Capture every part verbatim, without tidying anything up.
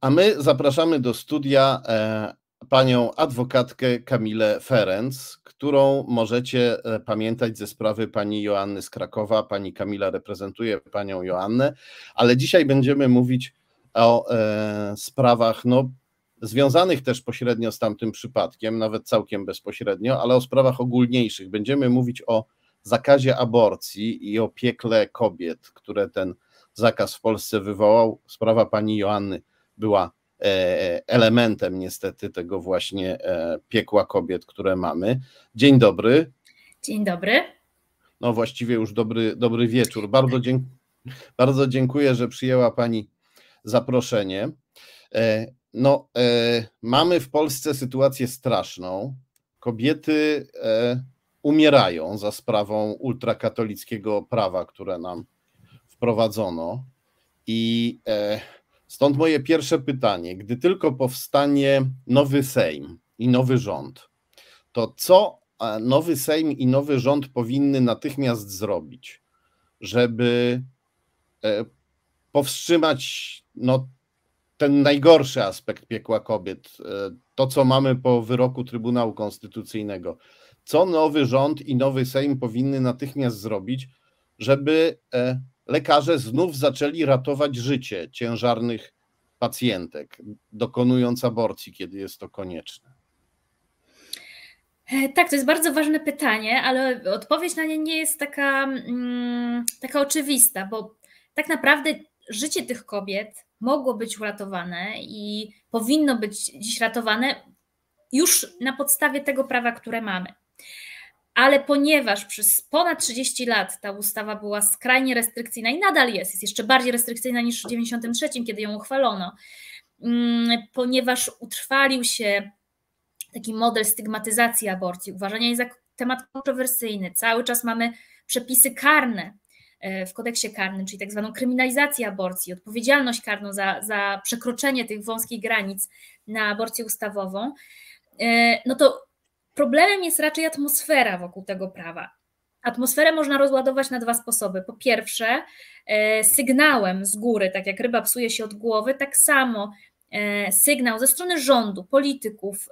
A my zapraszamy do studia panią adwokatkę Kamilę Ferenc, którą możecie pamiętać ze sprawy pani Joanny z Krakowa. Pani Kamila reprezentuje panią Joannę, ale dzisiaj będziemy mówić o sprawach no, związanych też pośrednio z tamtym przypadkiem, nawet całkiem bezpośrednio, ale o sprawach ogólniejszych. Będziemy mówić o zakazie aborcji i o piekle kobiet, które ten zakaz w Polsce wywołał. Sprawa pani Joanny była elementem niestety tego właśnie piekła kobiet, które mamy. Dzień dobry. Dzień dobry. No właściwie już dobry, dobry wieczór. Bardzo, dzięk, bardzo dziękuję, że przyjęła pani zaproszenie. No mamy w Polsce sytuację straszną. Kobiety umierają za sprawą ultrakatolickiego prawa, które nam wprowadzono i stąd moje pierwsze pytanie. Gdy tylko powstanie nowy Sejm i nowy rząd, to co nowy Sejm i nowy rząd powinny natychmiast zrobić, żeby powstrzymać no, ten najgorszy aspekt piekła kobiet, to co mamy po wyroku Trybunału Konstytucyjnego? Co nowy rząd i nowy Sejm powinny natychmiast zrobić, żeby lekarze znów zaczęli ratować życie ciężarnych pacjentek, dokonując aborcji, kiedy jest to konieczne? Tak, to jest bardzo ważne pytanie, ale odpowiedź na nie nie jest taka, taka oczywista, bo tak naprawdę życie tych kobiet mogło być uratowane i powinno być dziś ratowane już na podstawie tego prawa, które mamy. Ale ponieważ przez ponad trzydzieści lat ta ustawa była skrajnie restrykcyjna i nadal jest, jest jeszcze bardziej restrykcyjna niż w dziewięćdziesiątym trzecim, kiedy ją uchwalono, ponieważ utrwalił się taki model stygmatyzacji aborcji, uważania jej za temat kontrowersyjny, cały czas mamy przepisy karne w kodeksie karnym, czyli tak zwaną kryminalizację aborcji, odpowiedzialność karną za, za przekroczenie tych wąskich granic na aborcję ustawową, no to problemem jest raczej atmosfera wokół tego prawa. Atmosferę można rozładować na dwa sposoby. Po pierwsze, sygnałem z góry, tak jak ryba psuje się od głowy, tak samo sygnał ze strony rządu, polityków,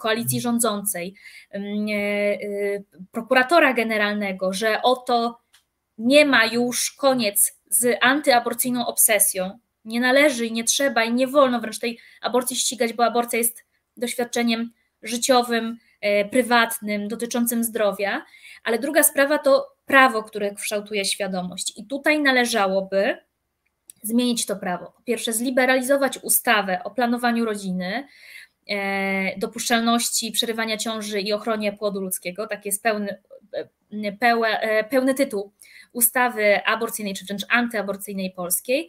koalicji rządzącej, prokuratora generalnego, że oto nie ma już koniec z antyaborcyjną obsesją. Nie należy i nie trzeba i nie wolno wręcz tej aborcji ścigać, bo aborcja jest doświadczeniem życiowym, prywatnym, dotyczącym zdrowia, ale druga sprawa to prawo, które kształtuje świadomość i tutaj należałoby zmienić to prawo. Po pierwsze zliberalizować ustawę o planowaniu rodziny, dopuszczalności przerywania ciąży i ochronie płodu ludzkiego, taki jest pełny, pełe, pełny tytuł ustawy aborcyjnej czy wręcz antyaborcyjnej polskiej.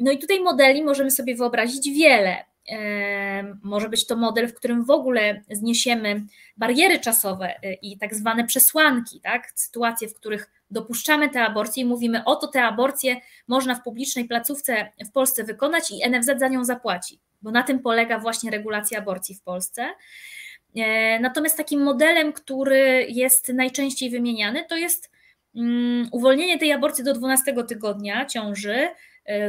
No i tutaj modeli możemy sobie wyobrazić wiele. Może być to model, w którym w ogóle zniesiemy bariery czasowe i tak zwane przesłanki, tak? Sytuacje, w których dopuszczamy te aborcje i mówimy, oto te aborcje można w publicznej placówce w Polsce wykonać i N F Z za nią zapłaci, bo na tym polega właśnie regulacja aborcji w Polsce. Natomiast takim modelem, który jest najczęściej wymieniany, to jest uwolnienie tej aborcji do dwunastego tygodnia ciąży,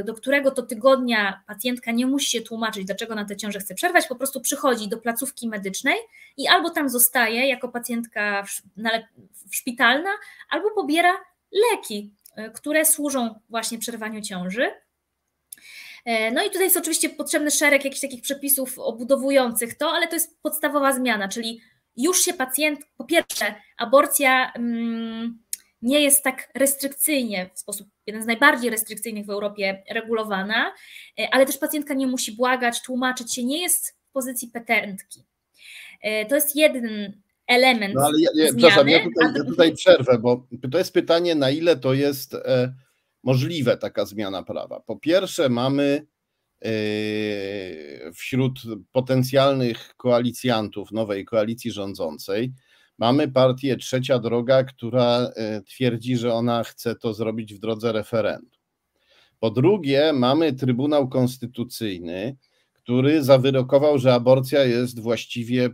do którego to tygodnia pacjentka nie musi się tłumaczyć, dlaczego na tę ciążę chce przerwać, po prostu przychodzi do placówki medycznej i albo tam zostaje jako pacjentka szpitalna, albo pobiera leki, które służą właśnie przerwaniu ciąży. No i tutaj jest oczywiście potrzebny szereg jakichś takich przepisów obudowujących to, ale to jest podstawowa zmiana, czyli już się pacjent, po pierwsze aborcja hmm, nie jest tak restrykcyjnie, w sposób jeden z najbardziej restrykcyjnych w Europie regulowana, ale też pacjentka nie musi błagać, tłumaczyć się, nie jest w pozycji petentki. To jest jeden element no, ale ja, ja, zmiany. Przepraszam, ja tutaj, ja tutaj przerwę, bo to jest pytanie, na ile to jest e, możliwe taka zmiana prawa. Po pierwsze mamy e, wśród potencjalnych koalicjantów nowej koalicji rządzącej mamy partię Trzecia Droga, która twierdzi, że ona chce to zrobić w drodze referendum. Po drugie, mamy Trybunał Konstytucyjny, który zawyrokował, że aborcja jest właściwie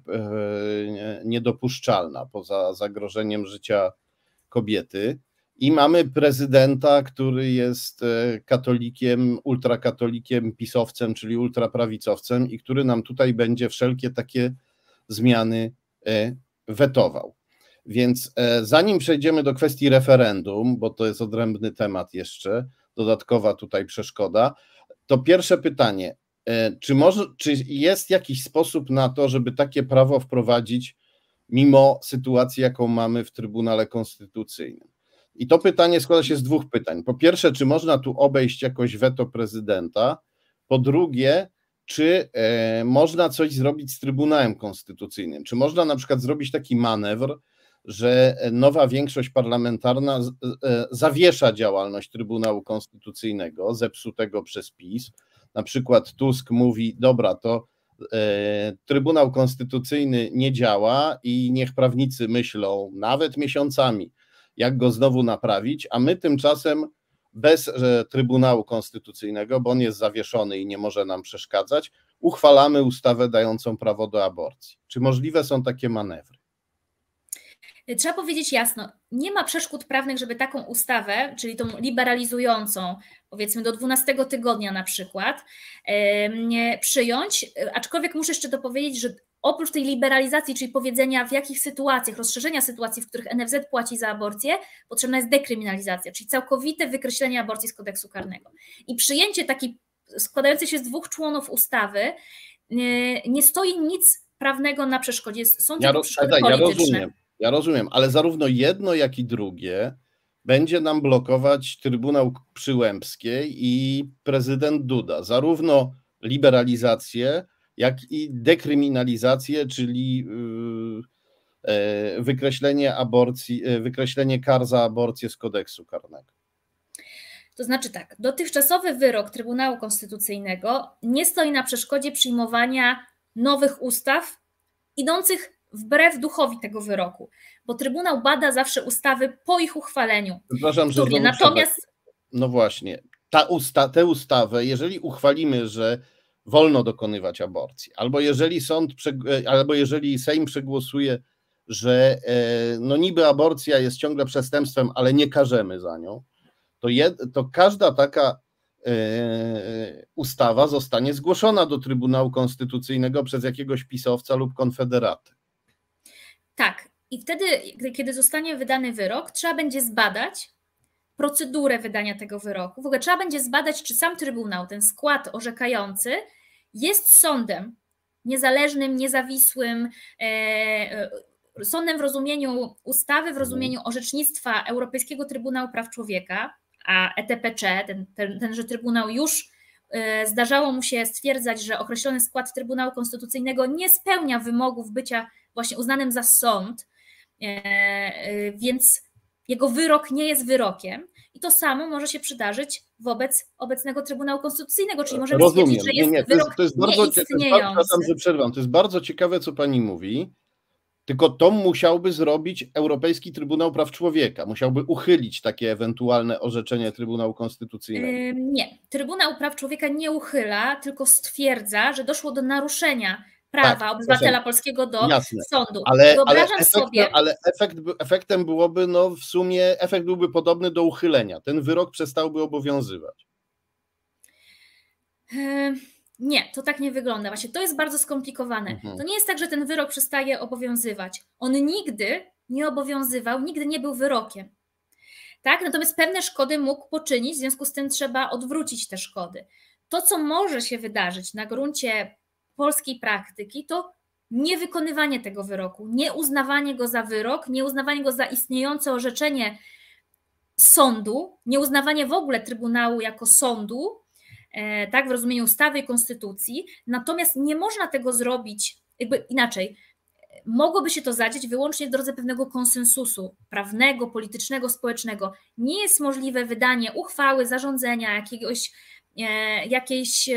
niedopuszczalna poza zagrożeniem życia kobiety. I mamy prezydenta, który jest katolikiem, ultrakatolikiem, pisowcem, czyli ultraprawicowcem i który nam tutaj będzie wszelkie takie zmiany wetował. Więc zanim przejdziemy do kwestii referendum, bo to jest odrębny temat jeszcze, dodatkowa tutaj przeszkoda, to pierwsze pytanie, czy, może, czy jest jakiś sposób na to, żeby takie prawo wprowadzić mimo sytuacji, jaką mamy w Trybunale Konstytucyjnym? I to pytanie składa się z dwóch pytań. Po pierwsze, czy można tu obejść jakoś weto prezydenta? Po drugie, czy e, można coś zrobić z Trybunałem Konstytucyjnym? Czy można na przykład zrobić taki manewr, że nowa większość parlamentarna z, e, zawiesza działalność Trybunału Konstytucyjnego, zepsutego przez PiS? Na przykład Tusk mówi, dobra, to e, Trybunał Konstytucyjny nie działa i niech prawnicy myślą nawet miesiącami, jak go znowu naprawić, a my tymczasem bez Trybunału Konstytucyjnego, bo on jest zawieszony i nie może nam przeszkadzać, uchwalamy ustawę dającą prawo do aborcji. Czy możliwe są takie manewry? Trzeba powiedzieć jasno, nie ma przeszkód prawnych, żeby taką ustawę, czyli tą liberalizującą, powiedzmy do dwunastego tygodnia na przykład, przyjąć, aczkolwiek muszę jeszcze dopowiedzieć, że oprócz tej liberalizacji, czyli powiedzenia w jakich sytuacjach, rozszerzenia sytuacji, w których N F Z płaci za aborcję, potrzebna jest dekryminalizacja, czyli całkowite wykreślenie aborcji z kodeksu karnego. I przyjęcie takiej składającej się z dwóch członów ustawy nie stoi nic prawnego na przeszkodzie. Są to ja przeszkody polityczne. Ja rozumiem, ja rozumiem, ale zarówno jedno, jak i drugie będzie nam blokować Trybunał Przyłębskiej i prezydent Duda. Zarówno liberalizację, jak i dekryminalizację, czyli wykreślenie aborcji, wykreślenie kar za aborcję z kodeksu karnego. To znaczy tak, dotychczasowy wyrok Trybunału Konstytucyjnego nie stoi na przeszkodzie przyjmowania nowych ustaw idących wbrew duchowi tego wyroku, bo Trybunał bada zawsze ustawy po ich uchwaleniu. Przepraszam, że znowu natomiast... No właśnie, ta usta, tę ustawę, jeżeli uchwalimy, że wolno dokonywać aborcji, albo jeżeli sąd, albo jeżeli Sejm przegłosuje, że no niby aborcja jest ciągle przestępstwem, ale nie karzemy za nią, to, jed, to każda taka e, ustawa zostanie zgłoszona do Trybunału Konstytucyjnego przez jakiegoś pisowca lub konfederatę. Tak, i wtedy, kiedy zostanie wydany wyrok, trzeba będzie zbadać procedurę wydania tego wyroku. W ogóle trzeba będzie zbadać, czy sam Trybunał, ten skład orzekający, jest sądem niezależnym, niezawisłym, e, e, sądem w rozumieniu ustawy, w rozumieniu orzecznictwa Europejskiego Trybunału Praw Człowieka, a E T P C, ten, ten, tenże Trybunał już e, zdarzało mu się stwierdzać, że określony skład Trybunału Konstytucyjnego nie spełnia wymogów bycia właśnie uznanym za sąd, e, e, więc jego wyrok nie jest wyrokiem i to samo może się przydarzyć wobec obecnego Trybunału Konstytucyjnego, czyli możemy Rozumiem. stwierdzić, że jest nie, nie. To wyrok jest, to jest bardzo nieistniejący. Ciekawe, to jest bardzo ciekawe, co pani mówi, tylko to musiałby zrobić Europejski Trybunał Praw Człowieka, musiałby uchylić takie ewentualne orzeczenie Trybunału Konstytucyjnego. Yy, nie, Trybunał Praw Człowieka nie uchyla, tylko stwierdza, że doszło do naruszenia prawa tak, obywatela proszę. polskiego do Jasne. sądu. Ale, Wyobrażam ale, efekt, sobie... ale efekt, efektem byłoby, no w sumie efekt byłby podobny do uchylenia. Ten wyrok przestałby obowiązywać. Yy, nie, to tak nie wygląda. Właśnie to jest bardzo skomplikowane. Mhm. To nie jest tak, że ten wyrok przestaje obowiązywać. On nigdy nie obowiązywał, nigdy nie był wyrokiem. Tak? Natomiast pewne szkody mógł poczynić, w związku z tym trzeba odwrócić te szkody. To, co może się wydarzyć na gruncie polskiej praktyki, to niewykonywanie tego wyroku, nieuznawanie go za wyrok, nieuznawanie go za istniejące orzeczenie sądu, nieuznawanie w ogóle Trybunału jako sądu, tak w rozumieniu ustawy i konstytucji, natomiast nie można tego zrobić, jakby inaczej, mogłoby się to zadzieć wyłącznie w drodze pewnego konsensusu prawnego, politycznego, społecznego. Nie jest możliwe wydanie uchwały, zarządzenia, jakiegoś, jakiejś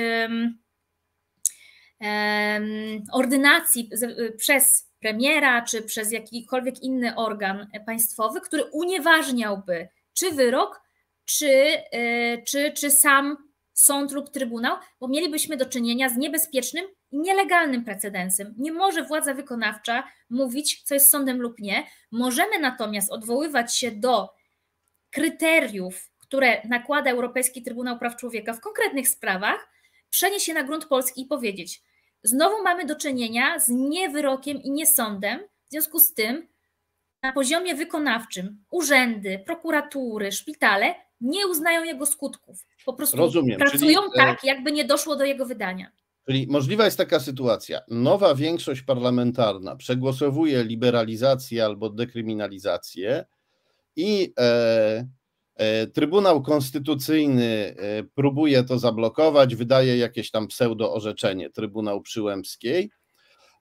ordynacji przez premiera czy przez jakikolwiek inny organ państwowy, który unieważniałby czy wyrok, czy, czy, czy sam sąd lub trybunał, bo mielibyśmy do czynienia z niebezpiecznym i nielegalnym precedensem. Nie może władza wykonawcza mówić, co jest sądem lub nie. Możemy natomiast odwoływać się do kryteriów, które nakłada Europejski Trybunał Praw Człowieka w konkretnych sprawach, przenieść je na grunt polski i powiedzieć: znowu mamy do czynienia z niewyrokiem i niesądem, w związku z tym na poziomie wykonawczym urzędy, prokuratury, szpitale nie uznają jego skutków. Po prostu Rozumiem. pracują czyli, tak, jakby nie doszło do jego wydania. Czyli możliwa jest taka sytuacja. Nowa większość parlamentarna przegłosowuje liberalizację albo dekryminalizację i e, e, Trybunał Konstytucyjny e, próbuje to zablokować, wydaje jakieś tam pseudo-orzeczenie, Trybunał Przyłębskiej,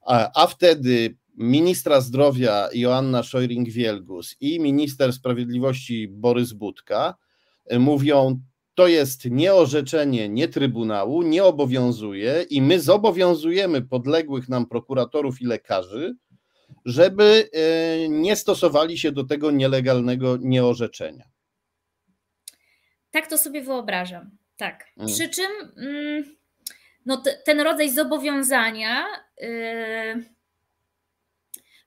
a, a wtedy ministra zdrowia Joanna Scheuring-Wielgus i minister sprawiedliwości Borys Budka mówią: to jest nie orzeczenie, nie trybunału, nie obowiązuje i my zobowiązujemy podległych nam prokuratorów i lekarzy, żeby nie stosowali się do tego nielegalnego nieorzeczenia. Tak to sobie wyobrażam, tak. Hmm. Przy czym no, t- ten rodzaj zobowiązania... Yy...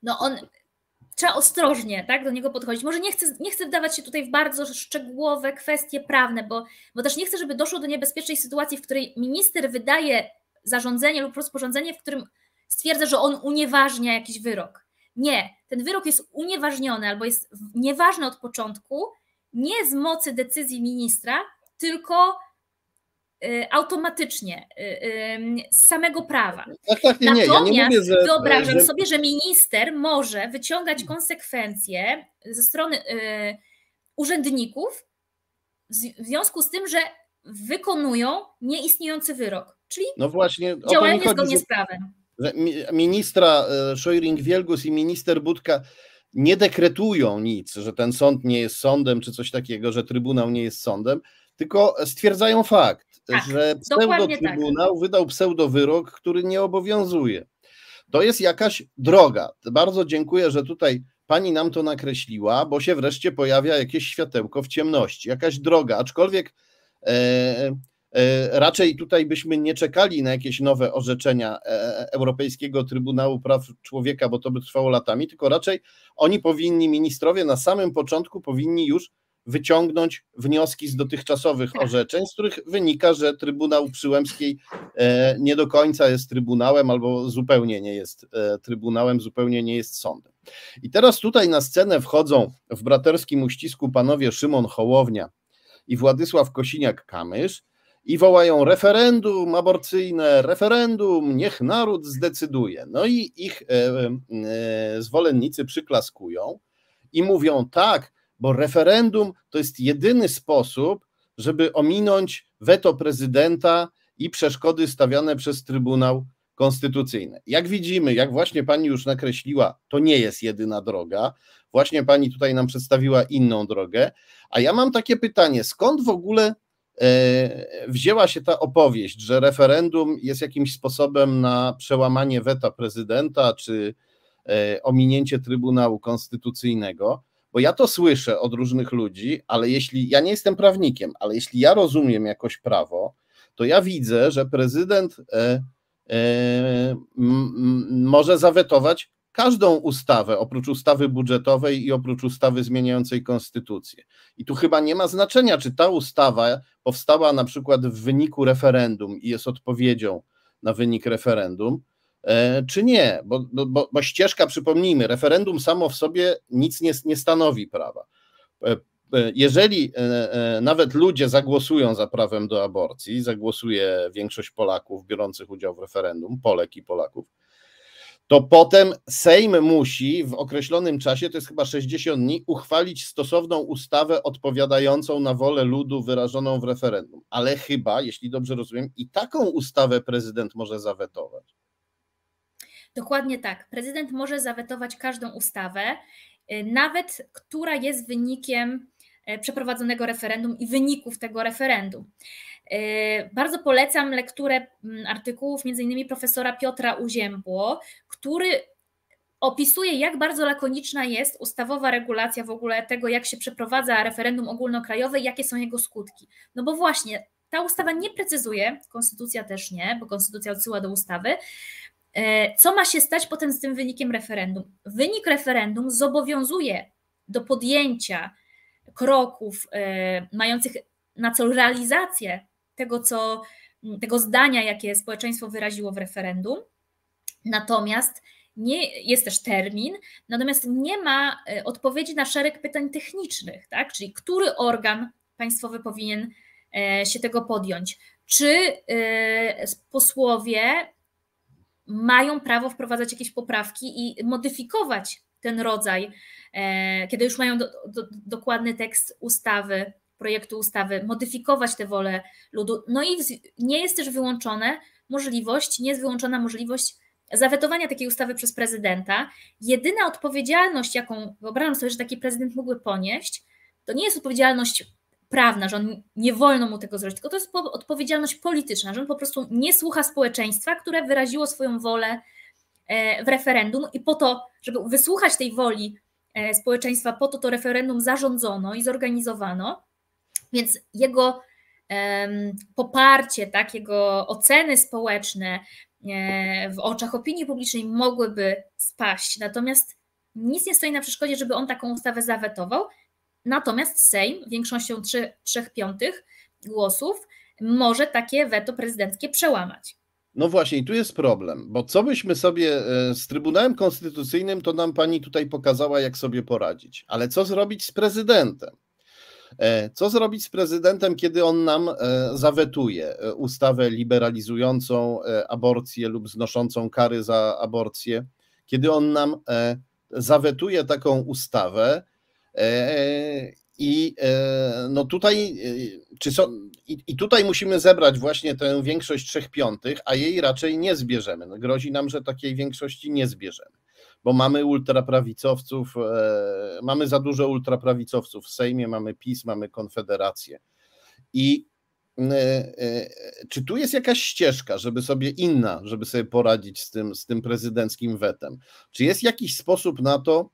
No on, trzeba ostrożnie tak, do niego podchodzić. Może nie chcę, nie chcę wdawać się tutaj w bardzo szczegółowe kwestie prawne, bo, bo też nie chcę, żeby doszło do niebezpiecznej sytuacji, w której minister wydaje zarządzenie lub rozporządzenie, w którym stwierdza, że on unieważnia jakiś wyrok. Nie, ten wyrok jest unieważniony albo jest nieważny od początku, nie z mocy decyzji ministra, tylko automatycznie z samego prawa. Tak, tak, nie, Natomiast nie, ja nie mówię, że, wyobrażam że... sobie, że minister może wyciągać konsekwencje ze strony y, urzędników w związku z tym, że wykonują nieistniejący wyrok, czyli no właśnie, działanie chodzi, zgodnie że, z prawem. Że ministra Scheuring-Wielgus i minister Budka nie dekretują nic, że ten sąd nie jest sądem czy coś takiego, że trybunał nie jest sądem, tylko stwierdzają fakt, tak, że pseudotrybunał tak. wydał pseudowyrok, który nie obowiązuje. To jest jakaś droga. Bardzo dziękuję, że tutaj pani nam to nakreśliła, bo się wreszcie pojawia jakieś światełko w ciemności, jakaś droga, aczkolwiek e, e, raczej tutaj byśmy nie czekali na jakieś nowe orzeczenia Europejskiego Trybunału Praw Człowieka, bo to by trwało latami, tylko raczej oni powinni, ministrowie na samym początku powinni już wyciągnąć wnioski z dotychczasowych orzeczeń, z których wynika, że Trybunał Przyłębskiej nie do końca jest trybunałem albo zupełnie nie jest trybunałem, zupełnie nie jest sądem. I teraz tutaj na scenę wchodzą w braterskim uścisku panowie Szymon Hołownia i Władysław Kosiniak-Kamysz i wołają: referendum aborcyjne, referendum, niech naród zdecyduje. No i ich zwolennicy przyklaskują i mówią: tak, bo referendum to jest jedyny sposób, żeby ominąć weto prezydenta i przeszkody stawiane przez Trybunał Konstytucyjny. Jak widzimy, jak właśnie pani już nakreśliła, to nie jest jedyna droga. Właśnie pani tutaj nam przedstawiła inną drogę. A ja mam takie pytanie, skąd w ogóle e, wzięła się ta opowieść, że referendum jest jakimś sposobem na przełamanie weta prezydenta czy e, ominięcie Trybunału Konstytucyjnego? Bo ja to słyszę od różnych ludzi, ale jeśli, ja nie jestem prawnikiem, ale jeśli ja rozumiem jakoś prawo, to ja widzę, że prezydent e, e, m, może zawetować każdą ustawę, oprócz ustawy budżetowej i oprócz ustawy zmieniającej konstytucję. I tu chyba nie ma znaczenia, czy ta ustawa powstała na przykład w wyniku referendum i jest odpowiedzią na wynik referendum, czy nie, bo, bo, bo ścieżka, przypomnijmy, referendum samo w sobie nic nie, nie stanowi prawa. Jeżeli nawet ludzie zagłosują za prawem do aborcji, zagłosuje większość Polaków biorących udział w referendum, Polek i Polaków, to potem Sejm musi w określonym czasie, to jest chyba sześćdziesiąt dni, uchwalić stosowną ustawę odpowiadającą na wolę ludu wyrażoną w referendum. Ale chyba, jeśli dobrze rozumiem, i taką ustawę prezydent może zawetować. Dokładnie tak. Prezydent może zawetować każdą ustawę, nawet która jest wynikiem przeprowadzonego referendum i wyników tego referendum. Bardzo polecam lekturę artykułów między innymi profesora Piotra Uziębło, który opisuje, jak bardzo lakoniczna jest ustawowa regulacja w ogóle tego, jak się przeprowadza referendum ogólnokrajowe i jakie są jego skutki. No bo właśnie ta ustawa nie precyzuje, konstytucja też nie, bo konstytucja odsyła do ustawy, co ma się stać potem z tym wynikiem referendum. Wynik referendum zobowiązuje do podjęcia kroków mających na celu realizację tego, co, tego zdania, jakie społeczeństwo wyraziło w referendum. Natomiast nie, jest też termin, natomiast nie ma odpowiedzi na szereg pytań technicznych, tak? Czyli który organ państwowy powinien się tego podjąć? Czy posłowie mają prawo wprowadzać jakieś poprawki i modyfikować ten rodzaj, kiedy już mają do, do, dokładny tekst ustawy, projektu ustawy, modyfikować tę wolę ludu? No i nie jest też wyłączone możliwość, nie jest wyłączona możliwość zawetowania takiej ustawy przez prezydenta. Jedyna odpowiedzialność, jaką wyobrażam sobie, że taki prezydent mógłby ponieść, to nie jest odpowiedzialność prawna, że on nie wolno mu tego zrobić, tylko to jest odpowiedzialność polityczna, że on po prostu nie słucha społeczeństwa, które wyraziło swoją wolę w referendum i po to, żeby wysłuchać tej woli społeczeństwa, po to to referendum zarządzono i zorganizowano, więc jego poparcie, tak, jego oceny społeczne w oczach opinii publicznej mogłyby spaść, natomiast nic nie stoi na przeszkodzie, żeby on taką ustawę zawetował. Natomiast Sejm większością trzech piątych głosów może takie weto prezydenckie przełamać. No właśnie, i tu jest problem, bo co byśmy sobie z Trybunałem Konstytucyjnym, to nam pani tutaj pokazała, jak sobie poradzić. Ale co zrobić z prezydentem? Co zrobić z prezydentem, kiedy on nam zawetuje ustawę liberalizującą aborcję lub znoszącą kary za aborcję? Kiedy on nam zawetuje taką ustawę, I, no tutaj, czy so, i, i tutaj musimy zebrać właśnie tę większość trzech piątych, a jej raczej nie zbierzemy. No grozi nam, że takiej większości nie zbierzemy, bo mamy ultraprawicowców, mamy za dużo ultraprawicowców w Sejmie, mamy PiS, mamy Konfederację. I czy tu jest jakaś ścieżka, żeby sobie inna, żeby sobie poradzić z tym, z tym prezydenckim wetem? Czy jest jakiś sposób na to,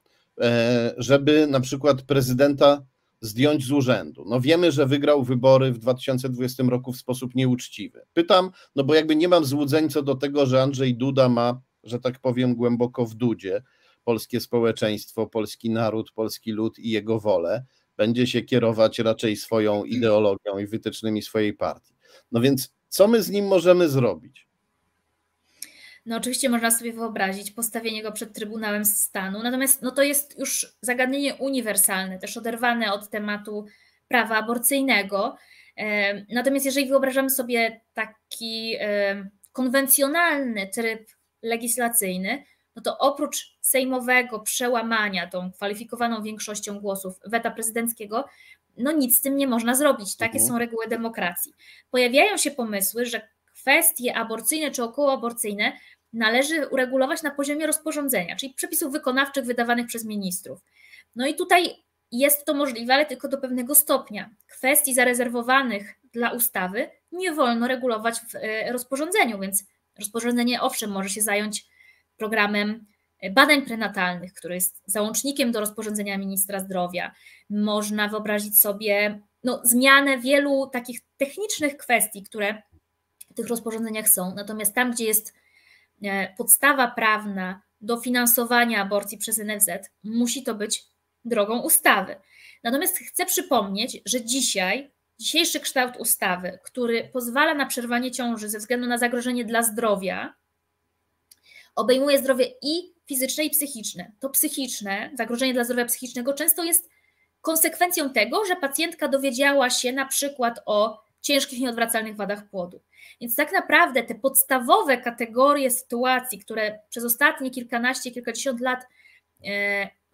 żeby na przykład prezydenta zdjąć z urzędu? No wiemy, że wygrał wybory w dwa tysiące dwudziestym roku w sposób nieuczciwy. Pytam, no bo jakby nie mam złudzeń co do tego, że Andrzej Duda ma, że tak powiem, głęboko w dudzie polskie społeczeństwo, polski naród, polski lud i jego wolę. Będzie się kierować raczej swoją ideologią i wytycznymi swojej partii. No więc co my z nim możemy zrobić? No oczywiście można sobie wyobrazić postawienie go przed Trybunałem Stanu, natomiast no to jest już zagadnienie uniwersalne, też oderwane od tematu prawa aborcyjnego. Natomiast jeżeli wyobrażamy sobie taki konwencjonalny tryb legislacyjny, no to oprócz sejmowego przełamania tą kwalifikowaną większością głosów weta prezydenckiego, no nic z tym nie można zrobić. Takie mhm. są reguły demokracji. Pojawiają się pomysły, że kwestie aborcyjne czy okołoaborcyjne należy uregulować na poziomie rozporządzenia, czyli przepisów wykonawczych wydawanych przez ministrów. No i tutaj jest to możliwe, ale tylko do pewnego stopnia. Kwestii zarezerwowanych dla ustawy nie wolno regulować w rozporządzeniu, więc rozporządzenie owszem może się zająć programem badań prenatalnych, który jest załącznikiem do rozporządzenia ministra zdrowia. Można wyobrazić sobie no, zmianę wielu takich technicznych kwestii, które w tych rozporządzeniach są. Natomiast tam, gdzie jest podstawa prawna do finansowania aborcji przez N F Z, musi to być drogą ustawy. Natomiast chcę przypomnieć, że dzisiaj, dzisiejszy kształt ustawy, który pozwala na przerwanie ciąży ze względu na zagrożenie dla zdrowia, obejmuje zdrowie i fizyczne, i psychiczne. To psychiczne, zagrożenie dla zdrowia psychicznego często jest konsekwencją tego, że pacjentka dowiedziała się na przykład o ciężkich, nieodwracalnych wadach płodu. Więc tak naprawdę te podstawowe kategorie sytuacji, które przez ostatnie kilkanaście, kilkadziesiąt lat,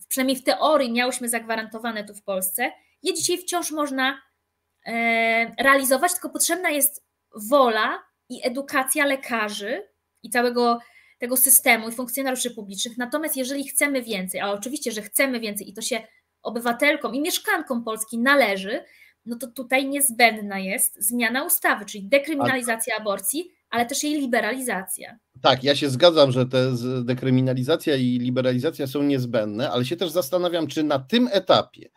przynajmniej w teorii, miałyśmy zagwarantowane tu w Polsce, je dzisiaj wciąż można realizować, tylko potrzebna jest wola i edukacja lekarzy i całego tego systemu i funkcjonariuszy publicznych. Natomiast jeżeli chcemy więcej, a oczywiście, że chcemy więcej i to się obywatelkom i mieszkankom Polski należy, no to tutaj niezbędna jest zmiana ustawy, czyli dekryminalizacja aborcji, ale też jej liberalizacja. Tak, ja się zgadzam, że te dekryminalizacja i liberalizacja są niezbędne, ale się też zastanawiam, czy na tym etapie,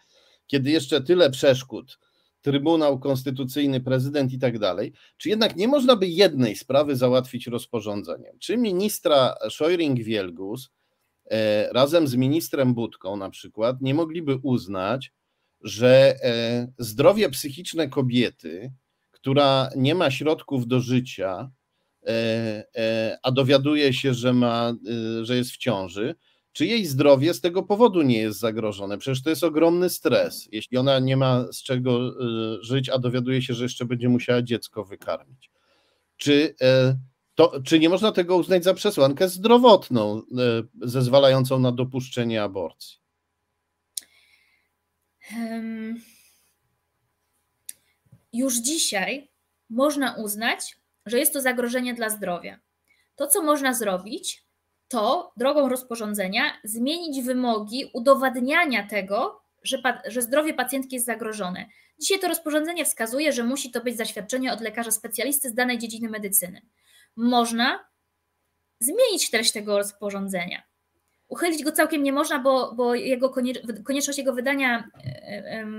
kiedy jeszcze tyle przeszkód, Trybunał Konstytucyjny, prezydent i tak dalej, czy jednak nie można by jednej sprawy załatwić rozporządzeniem? Czy ministra Scheuring-Wielgus razem z ministrem Budką na przykład nie mogliby uznać, że zdrowie psychiczne kobiety, która nie ma środków do życia, a dowiaduje się, że, ma, że jest w ciąży, czy jej zdrowie z tego powodu nie jest zagrożone? Przecież to jest ogromny stres, jeśli ona nie ma z czego żyć, a dowiaduje się, że jeszcze będzie musiała dziecko wykarmić. Czy, to, czy nie można tego uznać za przesłankę zdrowotną, zezwalającą na dopuszczenie aborcji? Um, już dzisiaj można uznać, że jest to zagrożenie dla zdrowia. To, co można zrobić, to drogą rozporządzenia zmienić wymogi udowadniania tego, że, że zdrowie pacjentki jest zagrożone. Dzisiaj to rozporządzenie wskazuje, że musi to być zaświadczenie od lekarza specjalisty z danej dziedziny medycyny. Można zmienić treść tego rozporządzenia. Uchylić go całkiem nie można, bo, bo jego konieczność jego wydania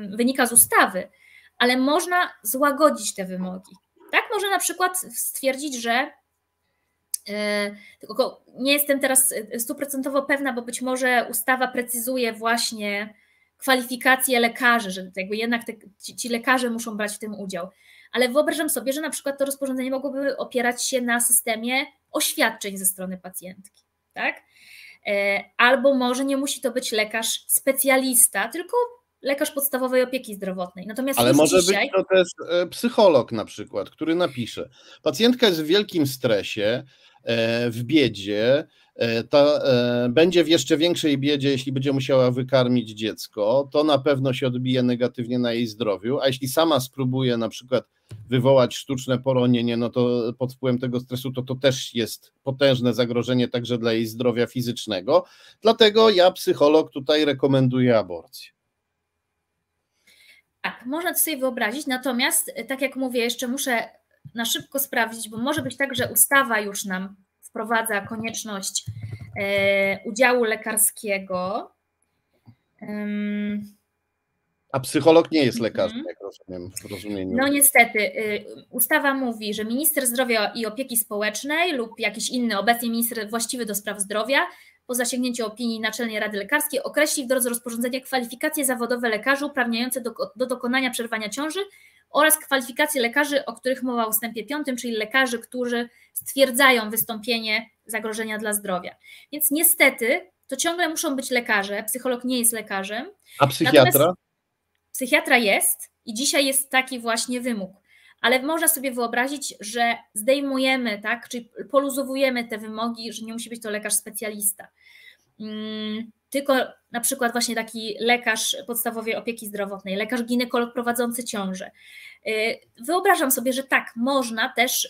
wynika z ustawy, ale można złagodzić te wymogi. Tak, można na przykład stwierdzić, że tylko nie jestem teraz stuprocentowo pewna, bo być może ustawa precyzuje właśnie kwalifikacje lekarzy, że jakby jednak te, ci, ci lekarze muszą brać w tym udział. Ale wyobrażam sobie, że na przykład to rozporządzenie mogłoby opierać się na systemie oświadczeń ze strony pacjentki, tak? Albo może nie musi to być lekarz specjalista, tylko lekarz podstawowej opieki zdrowotnej. Natomiast ale może dzisiaj... być to też psycholog na przykład, który napisze: pacjentka jest w wielkim stresie, w biedzie, ta, będzie w jeszcze większej biedzie, jeśli będzie musiała wykarmić dziecko, to na pewno się odbije negatywnie na jej zdrowiu, a jeśli sama spróbuje na przykład wywołać sztuczne poronienie, no to pod wpływem tego stresu to, to też jest potężne zagrożenie także dla jej zdrowia fizycznego, dlatego ja, psycholog, tutaj rekomenduję aborcję. Tak, można to sobie wyobrazić, natomiast tak jak mówię, jeszcze muszę na szybko sprawdzić, bo może być tak, że ustawa już nam wprowadza konieczność udziału lekarskiego. A psycholog nie jest lekarzem, jak rozumiem w rozumieniu. No niestety, ustawa mówi, że minister zdrowia i opieki społecznej lub jakiś inny, obecnie minister właściwy do spraw zdrowia, po zasięgnięciu opinii Naczelnej Rady Lekarskiej określi w drodze rozporządzenia kwalifikacje zawodowe lekarzy uprawniające do, do dokonania przerwania ciąży oraz kwalifikacje lekarzy, o których mowa w ustępie piątym, czyli lekarzy, którzy stwierdzają wystąpienie zagrożenia dla zdrowia. Więc niestety to ciągle muszą być lekarze, psycholog nie jest lekarzem. A psychiatra? Natomiast psychiatra jest i dzisiaj jest taki właśnie wymóg, ale można sobie wyobrazić, że zdejmujemy, tak, czyli poluzowujemy te wymogi, że nie musi być to lekarz specjalista, tylko na przykład właśnie taki lekarz podstawowej opieki zdrowotnej, lekarz ginekolog prowadzący ciążę. Wyobrażam sobie, że tak, można też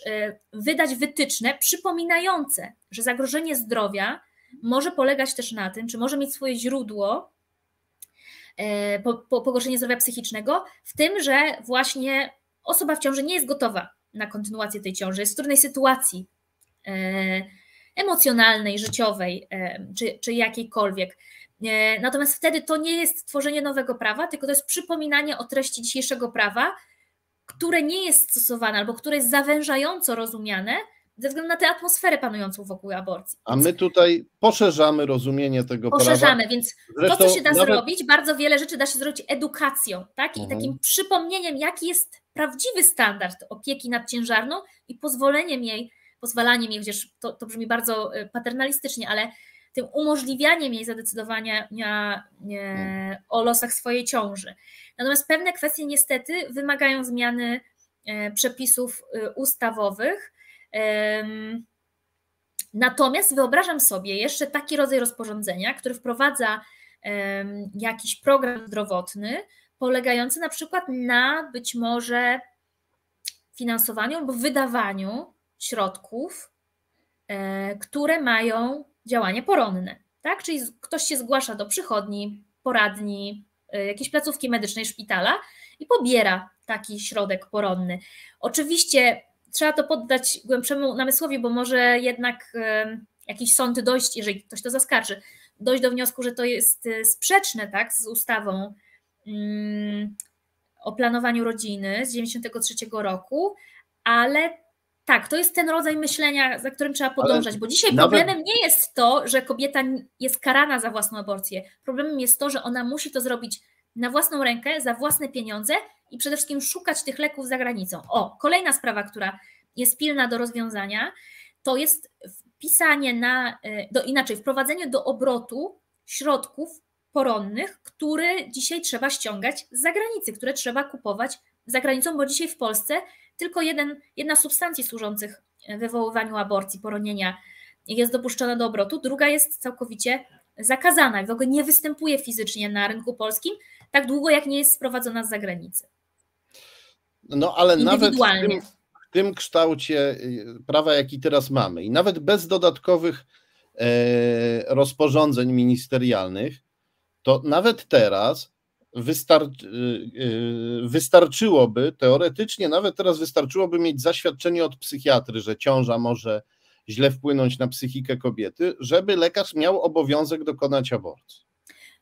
wydać wytyczne przypominające, że zagrożenie zdrowia może polegać też na tym, czy może mieć swoje źródło po, po pogorszeniu zdrowia psychicznego, w tym, że właśnie osoba w ciąży nie jest gotowa na kontynuację tej ciąży, jest w trudnej sytuacji emocjonalnej, życiowej czy, czy jakiejkolwiek. Natomiast wtedy to nie jest tworzenie nowego prawa, tylko to jest przypominanie o treści dzisiejszego prawa, które nie jest stosowane albo które jest zawężająco rozumiane ze względu na tę atmosferę panującą wokół aborcji. A my tutaj poszerzamy rozumienie tego poszerzamy, prawa. Poszerzamy, więc to, co się da nawet... zrobić, bardzo wiele rzeczy da się zrobić edukacją, tak? I mhm. takim przypomnieniem, jaki jest prawdziwy standard opieki nad ciężarną i pozwoleniem jej, pozwalaniem jej, chociaż to, to brzmi bardzo paternalistycznie, ale tym umożliwianiem jej zadecydowania e, o losach swojej ciąży. Natomiast pewne kwestie niestety wymagają zmiany e, przepisów e, ustawowych. E, natomiast wyobrażam sobie jeszcze taki rodzaj rozporządzenia, który wprowadza e, jakiś program zdrowotny, polegający na przykład na być może finansowaniu albo wydawaniu środków, które mają działanie poronne, tak? Czyli ktoś się zgłasza do przychodni, poradni, jakiejś placówki medycznej, szpitala i pobiera taki środek poronny. Oczywiście trzeba to poddać głębszemu namysłowi, bo może jednak jakiś sąd dojść, jeżeli ktoś to zaskarży, dojść do wniosku, że to jest sprzeczne, tak, z ustawą o planowaniu rodziny z dziewięćdziesiątego trzeciego roku, ale tak, to jest ten rodzaj myślenia, za którym trzeba podążać, ale bo dzisiaj nawet... problemem nie jest to, że kobieta jest karana za własną aborcję, problemem jest to, że ona musi to zrobić na własną rękę, za własne pieniądze i przede wszystkim szukać tych leków za granicą. O, kolejna sprawa, która jest pilna do rozwiązania, to jest wpisanie na, do, inaczej, wprowadzenie do obrotu środków poronnych, które dzisiaj trzeba ściągać z zagranicy, które trzeba kupować za granicą, bo dzisiaj w Polsce tylko jeden, jedna z substancji służących wywoływaniu aborcji, poronienia jest dopuszczona do obrotu, druga jest całkowicie zakazana i w ogóle nie występuje fizycznie na rynku polskim tak długo, jak nie jest sprowadzona z zagranicy. No ale nawet w tym, w tym kształcie prawa, jaki teraz mamy i nawet bez dodatkowych e, rozporządzeń ministerialnych, to nawet teraz wystarczy, e, wystarczyłoby, teoretycznie nawet teraz wystarczyłoby mieć zaświadczenie od psychiatry, że ciąża może źle wpłynąć na psychikę kobiety, żeby lekarz miał obowiązek dokonać aborcji.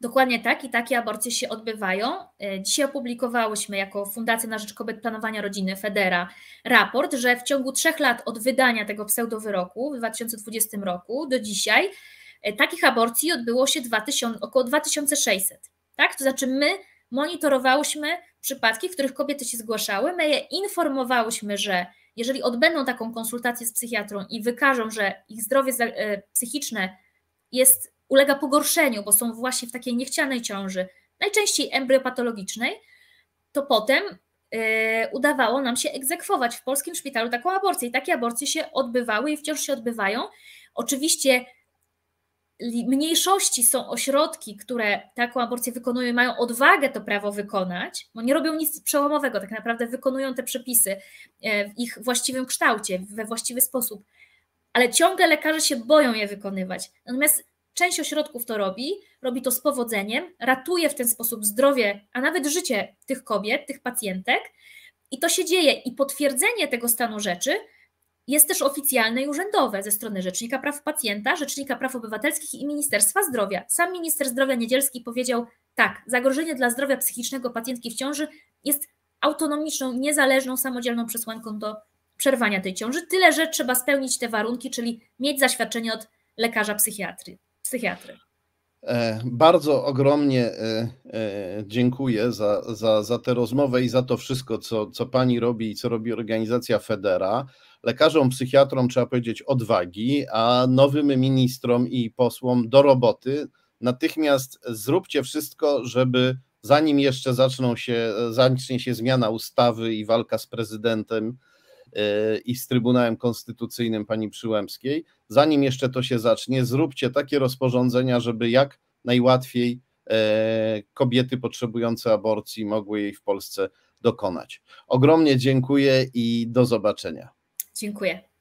Dokładnie tak i takie aborcje się odbywają. Dzisiaj opublikowałyśmy jako Fundacja na Rzecz Kobiet i Planowania Rodziny FEDERA raport, że w ciągu trzech lat od wydania tego pseudowyroku w dwa tysiące dwudziestym roku do dzisiaj takich aborcji odbyło się około dwa tysiące sześćset. Tak? To znaczy my monitorowałyśmy przypadki, w których kobiety się zgłaszały, my je informowałyśmy, że jeżeli odbędą taką konsultację z psychiatrą i wykażą, że ich zdrowie psychiczne jest, ulega pogorszeniu, bo są właśnie w takiej niechcianej ciąży, najczęściej embriopatologicznej, to potem yy, udawało nam się egzekwować w polskim szpitalu taką aborcję. I takie aborcje się odbywały i wciąż się odbywają. Oczywiście mniejszości są ośrodki, które taką aborcję wykonują i mają odwagę to prawo wykonać, bo nie robią nic przełomowego, tak naprawdę wykonują te przepisy w ich właściwym kształcie, we właściwy sposób, ale ciągle lekarze się boją je wykonywać. Natomiast część ośrodków to robi, robi to z powodzeniem, ratuje w ten sposób zdrowie, a nawet życie tych kobiet, tych pacjentek i to się dzieje i potwierdzenie tego stanu rzeczy jest też oficjalne i urzędowe ze strony Rzecznika Praw Pacjenta, Rzecznika Praw Obywatelskich i Ministerstwa Zdrowia. Sam minister zdrowia Niedzielski powiedział tak, zagrożenie dla zdrowia psychicznego pacjentki w ciąży jest autonomiczną, niezależną, samodzielną przesłanką do przerwania tej ciąży, tyle że trzeba spełnić te warunki, czyli mieć zaświadczenie od lekarza psychiatry. psychiatry. Bardzo ogromnie dziękuję za, za, za tę rozmowę i za to wszystko, co, co pani robi i co robi organizacja FEDERA. Lekarzom, psychiatrom trzeba powiedzieć odwagi, a nowym ministrom i posłom do roboty. Natychmiast zróbcie wszystko, żeby zanim jeszcze zaczną się, zacznie się zmiana ustawy i walka z prezydentem i z Trybunałem Konstytucyjnym pani Przyłębskiej, zanim jeszcze to się zacznie, zróbcie takie rozporządzenia, żeby jak najłatwiej kobiety potrzebujące aborcji mogły jej w Polsce dokonać. Ogromnie dziękuję i do zobaczenia. Dziękuję.